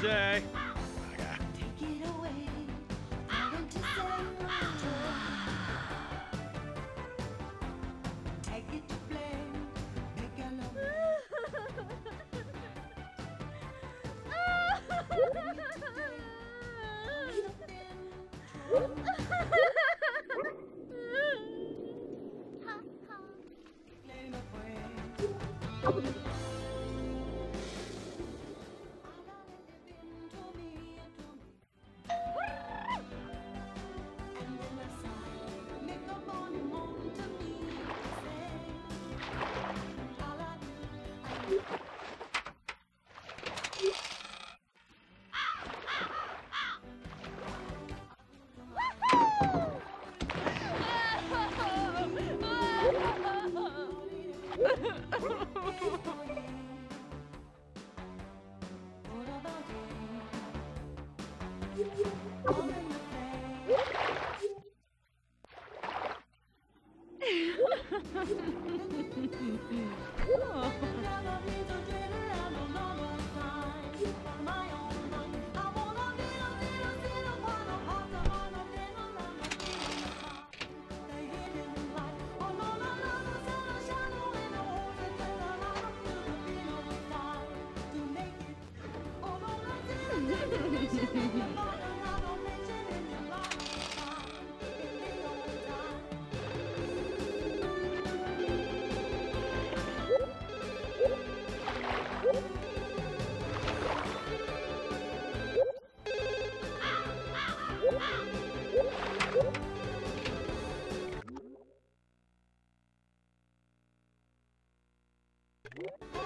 Jose. What?